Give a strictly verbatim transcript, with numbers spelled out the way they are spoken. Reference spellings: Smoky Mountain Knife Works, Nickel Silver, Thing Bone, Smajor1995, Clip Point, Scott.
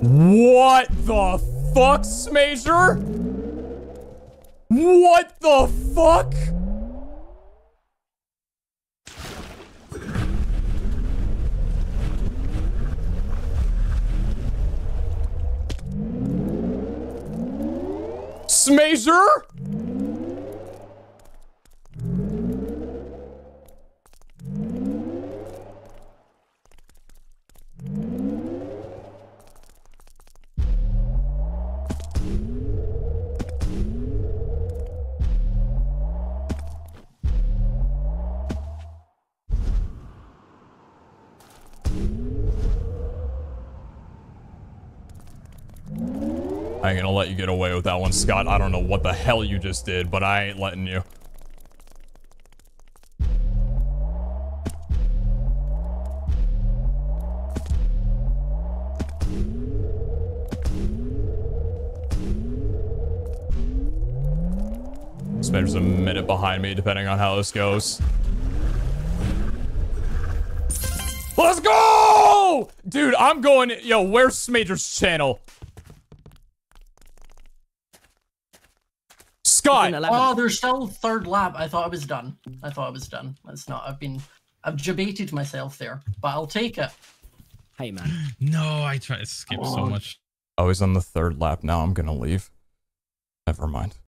What the fuck, Smajor? What the fuck? Smajor? I ain't gonna let you get away with that one, Scott. I don't know what the hell you just did, but I ain't letting you. Smajor's a minute behind me, depending on how this goes. Let's go! Dude, I'm going... Yo, where's Smajor's channel? Scott. Oh, there's still third lap. I thought I was done. I thought I was done. That's not. I've been. I've debated myself there, but I'll take it. Hey man. No, I try to skip oh. so much. Oh, he's on the third lap now. I'm gonna leave. Never mind.